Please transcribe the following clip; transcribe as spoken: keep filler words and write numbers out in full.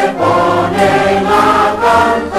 se pone la canción.